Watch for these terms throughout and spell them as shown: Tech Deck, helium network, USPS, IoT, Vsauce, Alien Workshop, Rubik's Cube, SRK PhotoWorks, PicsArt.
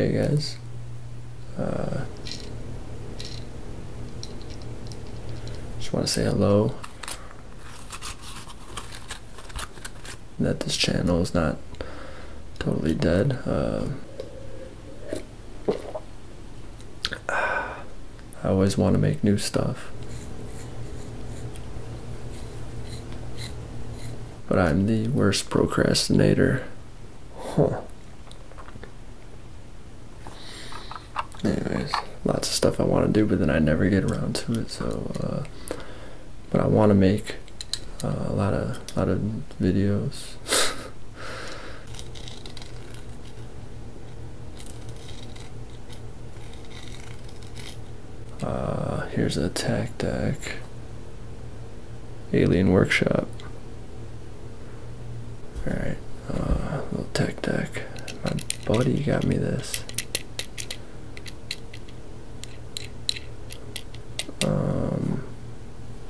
Hey guys. Just want to say hello. That this channel is not totally dead. I always want to make new stuff, but I'm the worst procrastinator. Anyways, lots of stuff I want to do, but then I never get around to it. So, but I want to make a lot of videos. Here's a Tech Deck, Alien Workshop. All right, little Tech Deck. My buddy got me this.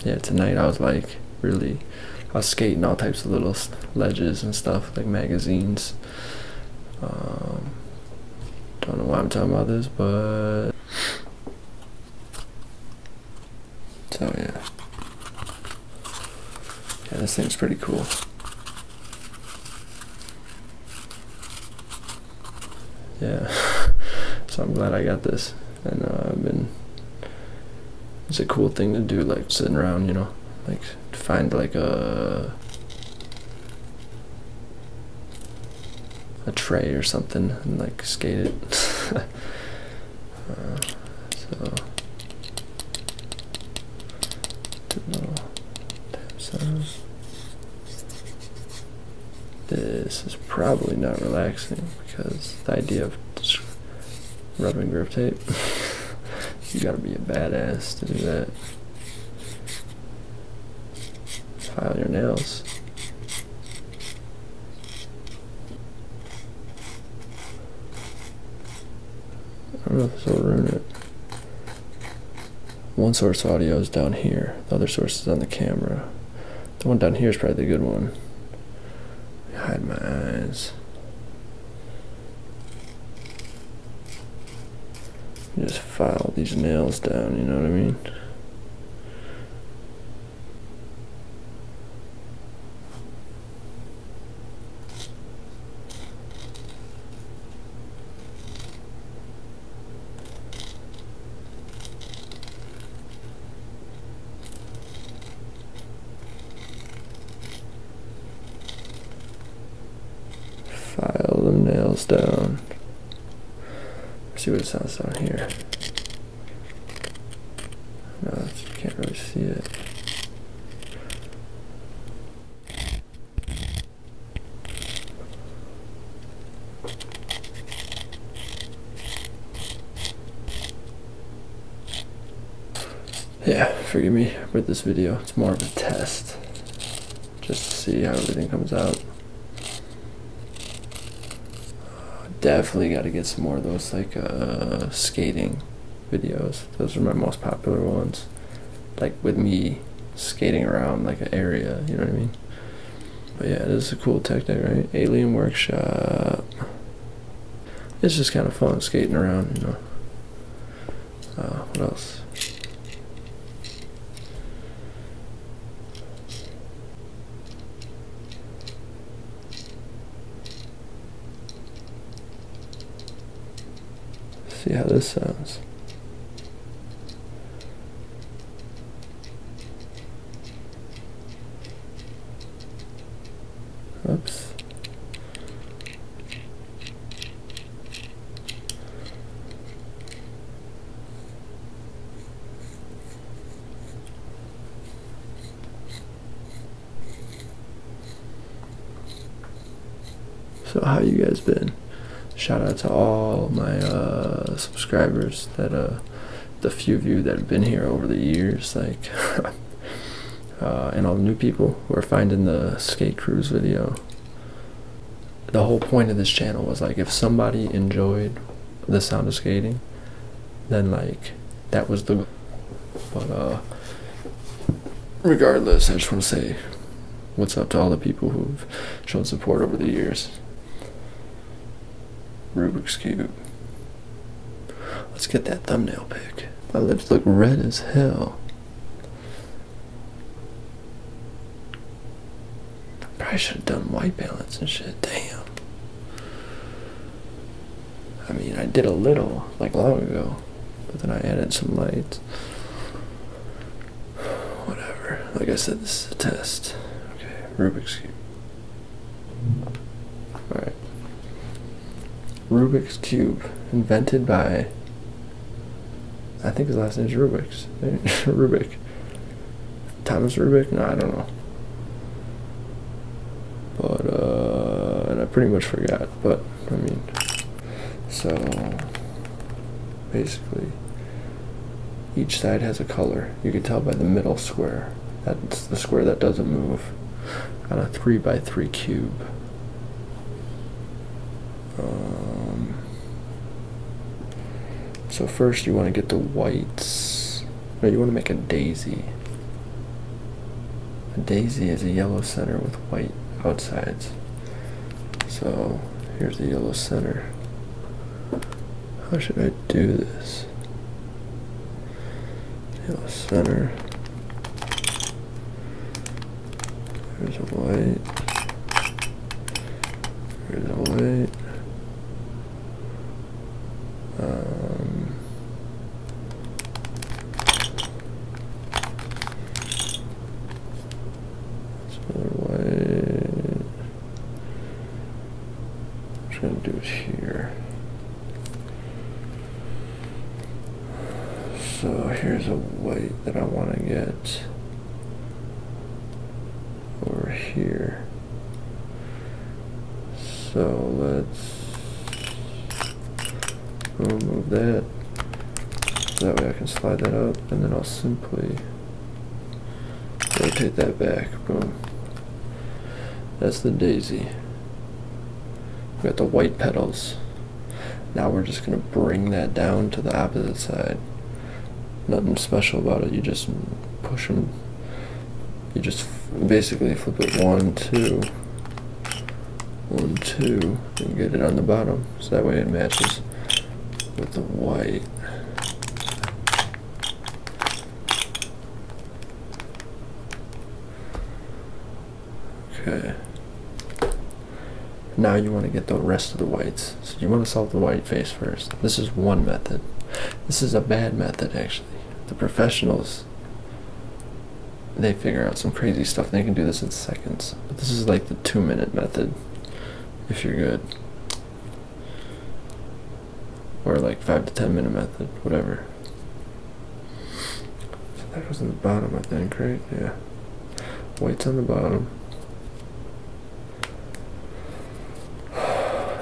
Yeah, tonight I was like really, I was skating all types of little ledges and stuff like magazines. Don't know why I'm talking about this, but. So yeah, this thing's pretty cool. Yeah, so I'm glad I got this, and it's a cool thing to do, like sitting around, you know, like find like a tray or something and like skate it. So. This is probably not relaxing because the idea of rubbing grip tape, you gotta be a badass to do that. File your nails. I don't know if this will ruin it. One source of audio is down here. The other source is on the camera. The one down here is probably the good one. Hide my eyes. Just file these nails down, you know what I mean? File them nails down. See what it sounds down here. No, you can't really see it. Yeah, forgive me with this video. It's more of a test, just to see how everything comes out. Definitely got to get some more of those like skating videos. Those are my most popular ones, like with me skating around like an area, you know what I mean? But yeah, this is a cool tech, right? Alien Workshop. It's just kind of fun skating around, you know. What else? See how this sounds. Oops. So how you guys been? Shout out to all my subscribers that the few of you that have been here over the years, like and all the new people who are finding the skate cruise video. The whole point of this channel was like, if somebody enjoyed the sound of skating, then like that was the. But regardless, I just want to say what's up to all the people who've shown support over the years. Rubik's Cube. Let's get that thumbnail pic. My lips look red as hell. Probably should have done white balance and shit. Damn. I mean, I did a little, like, long ago, but then I added some lights. Whatever. Like I said, this is a test. Okay, Rubik's Cube. Alright. Rubik's Cube, invented by, I think his last name is Rubik's. Rubik. Thomas Rubik? No, I don't know. But, and I pretty much forgot, but, I mean... So, basically, each side has a color. You can tell by the middle square. That's the square that doesn't move on a 3x3 cube. So first you want to get the whites. No, you want to make a daisy. A daisy is a yellow center with white outsides. So, here's the yellow center. How should I do this? Yellow center. There's a white. There's a white. Simply rotate that back, boom. That's the daisy. We got the white petals. Now we're just gonna bring that down to the opposite side. Nothing special about it, you just push them. You just basically flip it 1, 2, 1, 2, and get it on the bottom. So that way it matches with the white. Okay. Now you want to get the rest of the whites. So you want to solve the white face first. This is one method. This is a bad method, actually. The professionals, they figure out some crazy stuff. They can do this in seconds. But this is like the 2-minute method, if you're good. Or like 5 to 10 minute method, whatever. So that was on the bottom, I think, right? Yeah. White's on the bottom.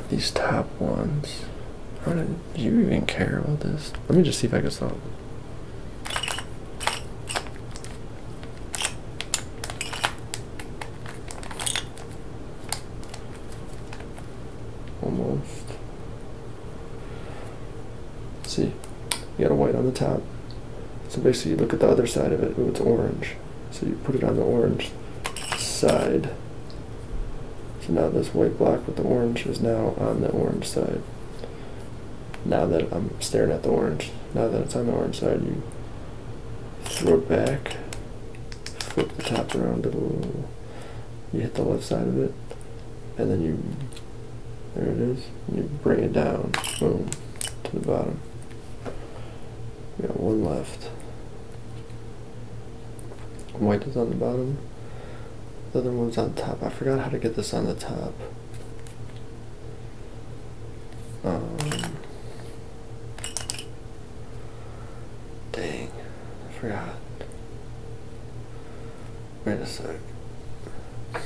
These top ones. How do you even care about this? Let me just see if I can solve it. Almost. See, you got a white on the top. So basically you look at the other side of it, oh, it's orange. So you put it on the orange side. So now this white block with the orange is now on the orange side. Now that I'm staring at the orange, now that it's on the orange side, you throw it back, flip the top around a little, you hit the left side of it, and then you, there it is, and you bring it down, boom, to the bottom. We got one left. White is on the bottom. The other one's on top. I forgot how to get this on the top. Dang, I forgot. Wait a sec. I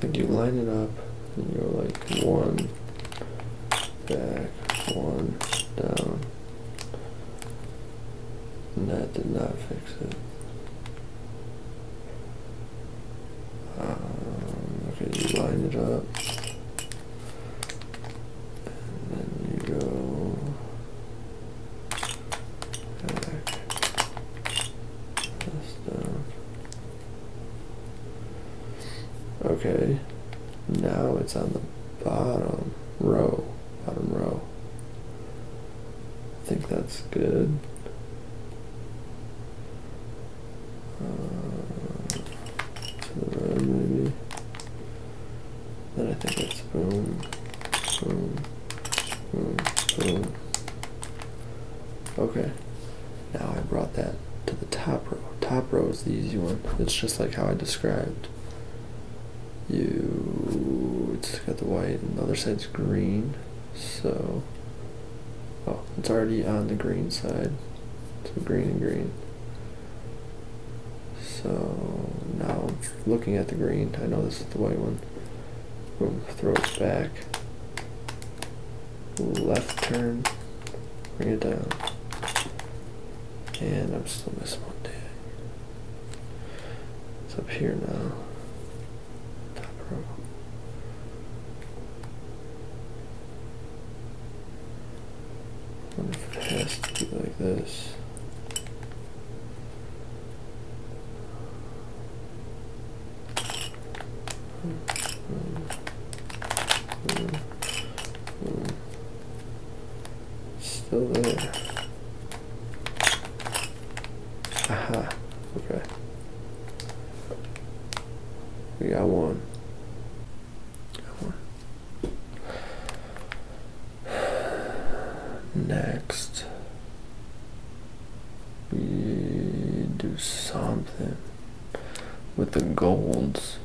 think you line it up and you're like one back, one down. And that did not fix it. Okay, you line it up, and then you go back, this down. Okay, now it's on the bottom row. think that's good. Maybe. Then I think that's boom, boom, boom, boom. Okay. Now I brought that to the top row. Top row is the easy one. It's just like how I described. It's got the white and the other side's green. So, oh, it's already on the green side. So green and green. So now looking at the green, I know this is the white one. Boom, throw it back. Left turn, bring it down. And I'm still missing one tag. It's up here now. Top row. I wonder if it has to be like this. Still there. Aha, okay. We got one. Next, we do something with the golds.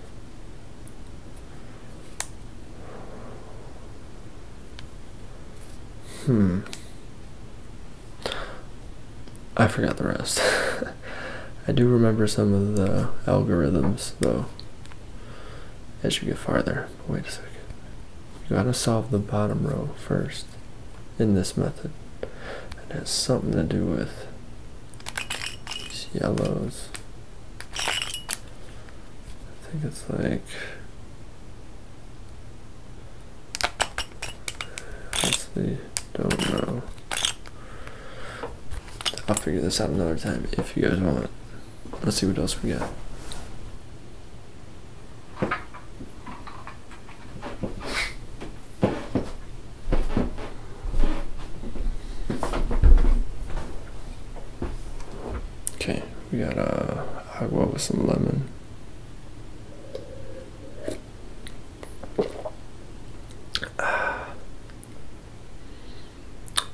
I forgot the rest. I do remember some of the algorithms though as you get farther. Wait a second. You gotta solve the bottom row first in this method. It has something to do with these yellows. I think it's like, honestly, don't know. I'll figure this out another time if you guys want. Let's see what else we got. Okay, we got agua with some lemon. I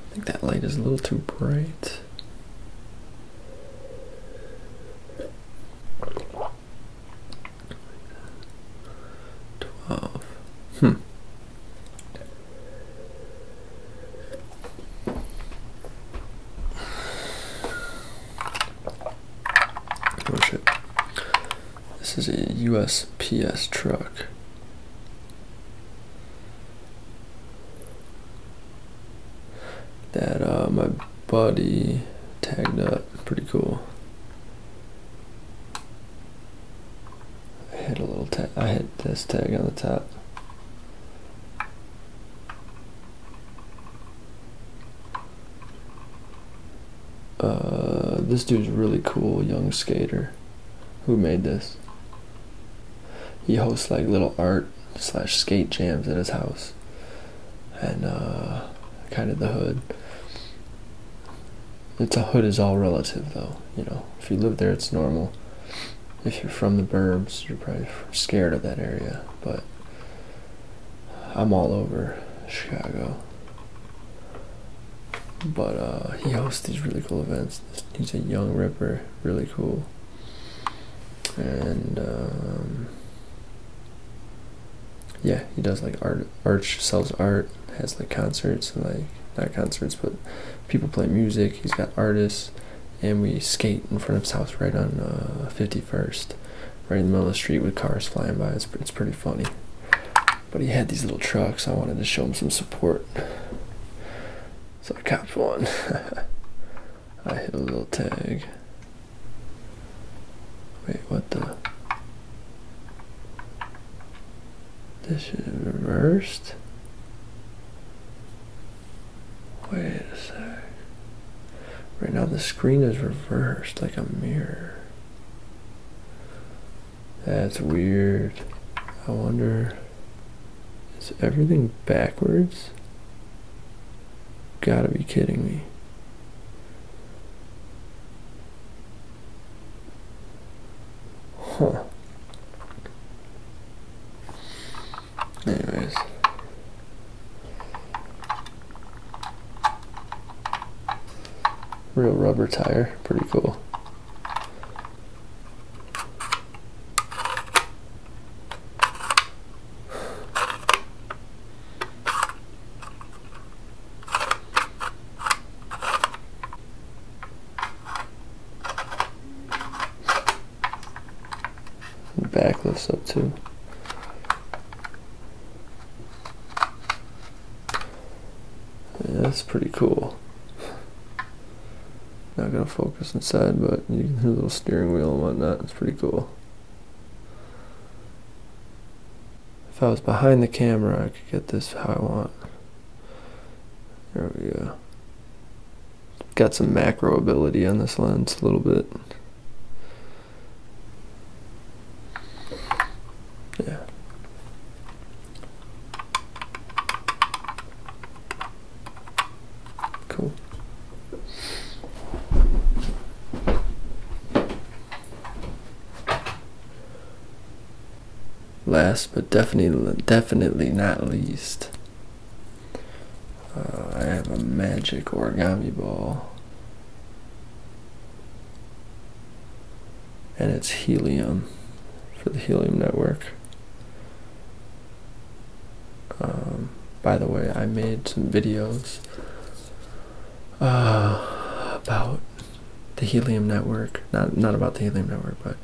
think that light is a little too bright. This is a USPS truck. That my buddy tagged up, pretty cool. I hit a little tag, I hit this tag on the top. This dude's really cool, young skater who made this. He hosts like little art / skate jams at his house, and kind of the hood. It's a hood is all relative though, you know. If you live there, it's normal. If you're from the burbs, you're probably scared of that area. But I'm all over Chicago. But he hosts these really cool events. He's a young ripper, really cool. And yeah, he does like art, sells art, has like concerts, and like, not concerts, but people play music. He's got artists, and we skate in front of his house right on 51st, right in the middle of the street with cars flying by. It's pretty funny. But he had these little trucks. I wanted to show him some support. So I copped one. I hit a little tag. Wait, what the? This is reversed. Wait a sec. Right now the screen is reversed like a mirror. That's weird. I wonder, is everything backwards? Gotta be kidding me. real rubber tire, pretty cool. Back lifts up too. Yeah, that's pretty cool. Not gonna focus inside, but you can hear a little steering wheel and whatnot. It's pretty cool. If I was behind the camera, I could get this how I want. There we go. Got some macro ability on this lens a little bit. Last but definitely not least, I have a magic origami ball, and it's helium for the Helium Network. By the way, I made some videos about the Helium Network, not about the Helium Network, but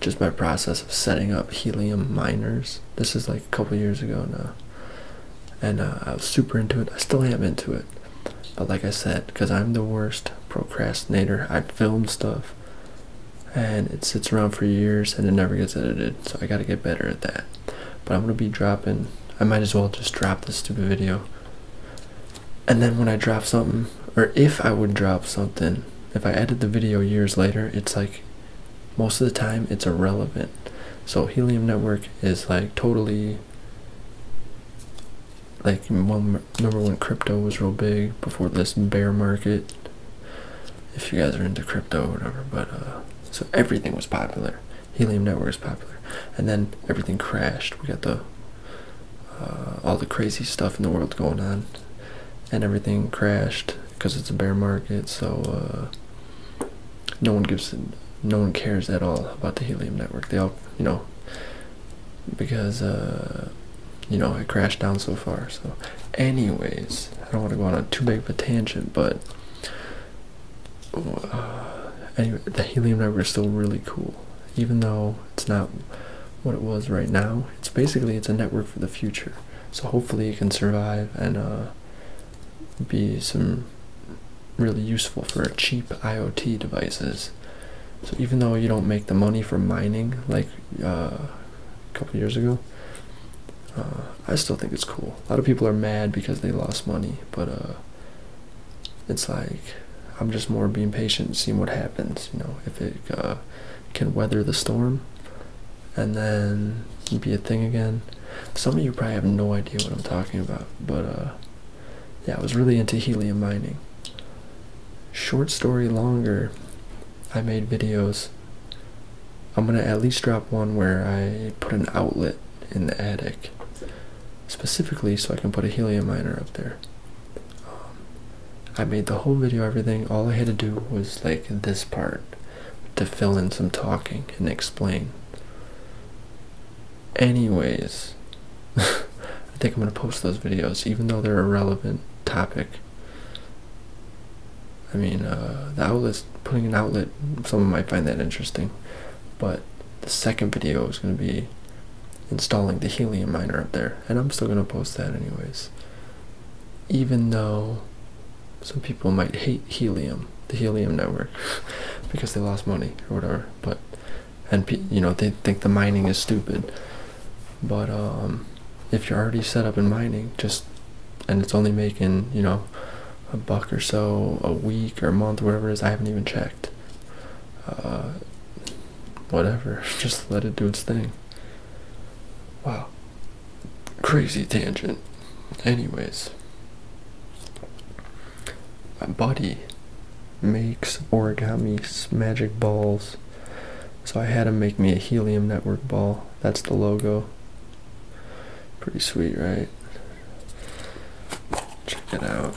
just my process of setting up helium miners. This is like a couple years ago now, and I was super into it. I still am into it, but like I said, because I'm the worst procrastinator, I film stuff and it sits around for years and it never gets edited, so I gotta get better at that. But I'm gonna be dropping, I might as well just drop this stupid video, and then when I drop something, or if I would drop something, if I edit the video years later, it's like most of the time it's irrelevant. So Helium Network is like totally like, remember when crypto was real big before this bear market, if you guys are into crypto or whatever, but so everything was popular. Helium Network is popular, and then everything crashed. We got the all the crazy stuff in the world going on, and everything crashed because it's a bear market. So no one cares at all about the Helium Network. They all, you know, because you know, it crashed down so far. So anyways, I don't want to go on a too big of a tangent, but anyway, the Helium Network is still really cool, even though it's not what it was right now. It's basically, it's a network for the future, so hopefully it can survive and be some really useful for cheap IoT devices. So even though you don't make the money from mining like a couple years ago, I still think it's cool. A lot of people are mad because they lost money, but it's like, I'm just more being patient and seeing what happens, you know, if it can weather the storm and then be a thing again. Some of you probably have no idea what I'm talking about, but yeah, I was really into helium mining. Short story longer, I made videos. I'm gonna at least drop one where I put an outlet in the attic, specifically so I can put a helium miner up there. I made the whole video, everything. All I had to do was like this part to fill in some talking and explain. Anyways, I think I'm gonna post those videos, even though they're irrelevant topic. I mean, the outlet's, putting an outlet, someone might find that interesting, but the second video is going to be installing the helium miner up there, and I'm still going to post that anyways, even though some people might hate helium, the Helium Network, because they lost money or whatever, but, and you know, they think the mining is stupid, but if you're already set up in mining, just, and it's only making, you know, $1 or so a week or a month, whatever it is, I haven't even checked, whatever, just let it do its thing. Wow, crazy tangent. Anyways, my buddy makes origami magic balls, so I had him make me a Helium Network ball. That's the logo. Pretty sweet, right? Check it out.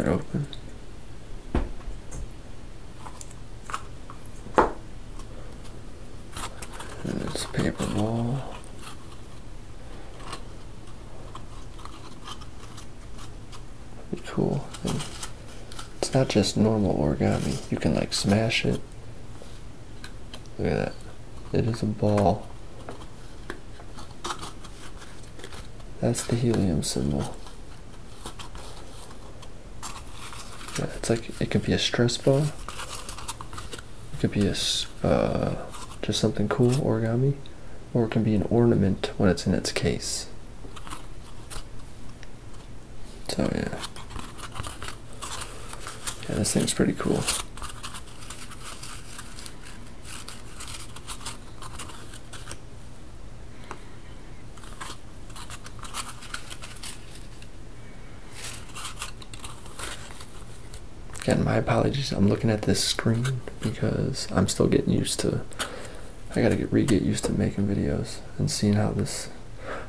Open. It's not just normal origami. You can like smash it. Look at that. It is a ball. That's the helium symbol. Yeah, it's like, it could be a stress ball. It could be a, just something cool origami. Or it can be an ornament when it's in its case. So yeah. Yeah, this thing's pretty cool. Again, my apologies, I'm looking at this screen because I'm still getting used to, I gotta get used to making videos and seeing how this,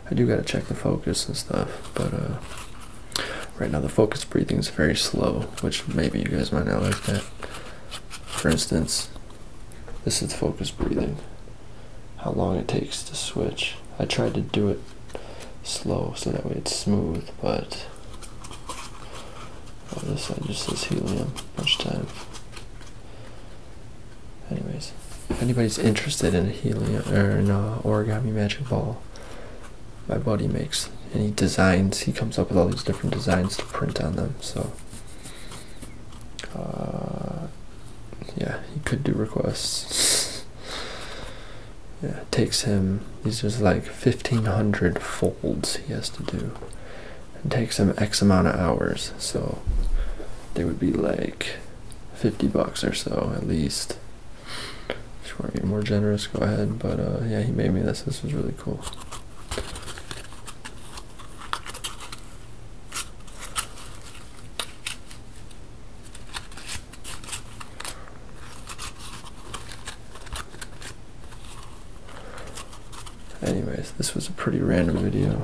I do gotta check the focus and stuff, but right now the focus breathing is very slow, which maybe you guys might not like that. For instance, this is focus breathing, how long it takes to switch. I tried to do it slow so that way it's smooth, but oh, this side just says helium, much time. Anyways, if anybody's interested in a helium or an origami magic ball, my buddy makes, and he designs, he comes up with all these different designs to print on them, so yeah, he could do requests. Yeah, it takes him, these are like 1,500 folds he has to do. It takes them X amount of hours, so they would be like $50 or so at least. If you want to be more generous, go ahead. But yeah, he made me this. This was really cool. Anyways, this was a pretty random video.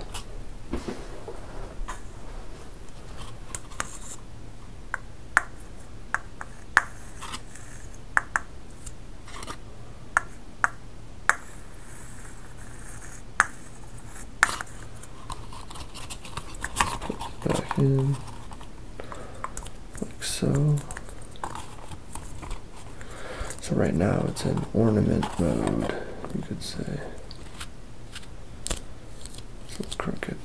Back in like so. So right now it's in ornament mode, you could say. It's a little crooked,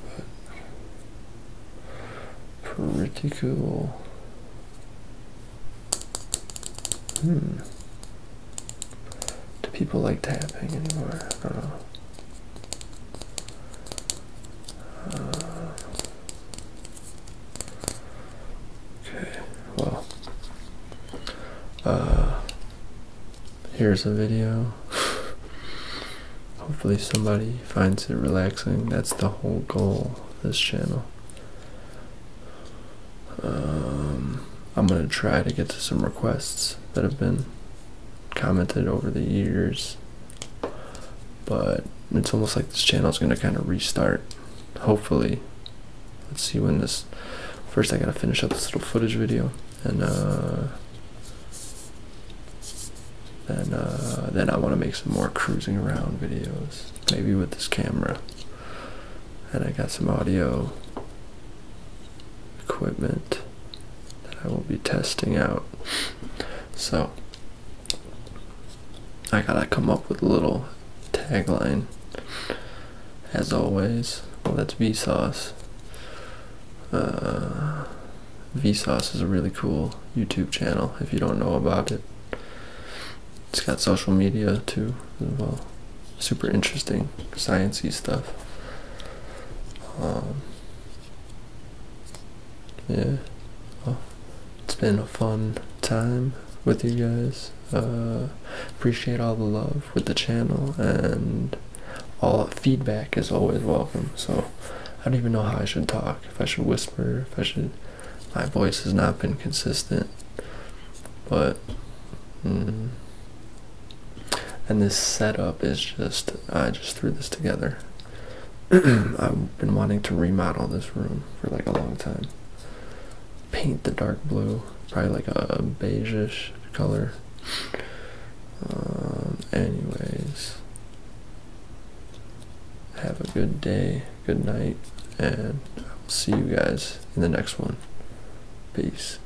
but pretty cool. Do people like tapping anymore? I don't know. Here's a video. Hopefully somebody finds it relaxing. That's the whole goal of this channel. I'm gonna try to get to some requests that have been commented over the years, but it's almost like this channel is gonna kind of restart, hopefully. Let's see when this, first I gotta finish up this little footage video, and then I want to make some more cruising around videos, maybe with this camera. And I got some audio equipment that I will be testing out. So I gotta come up with a little tagline. As always, well, that's Vsauce. Vsauce is a really cool YouTube channel if you don't know about it. It's got social media too as well. Super interesting sciencey stuff. Yeah, well, it's been a fun time with you guys. Appreciate all the love with the channel, and all feedback is always welcome. So I don't even know how I should talk. If I should whisper, if I should. My voice has not been consistent, but. And this setup is just, I just threw this together. I've been wanting to remodel this room for like a long time. Paint the dark blue, probably like a beige-ish color. Anyways, have a good day, good night, and I'll see you guys in the next one. Peace.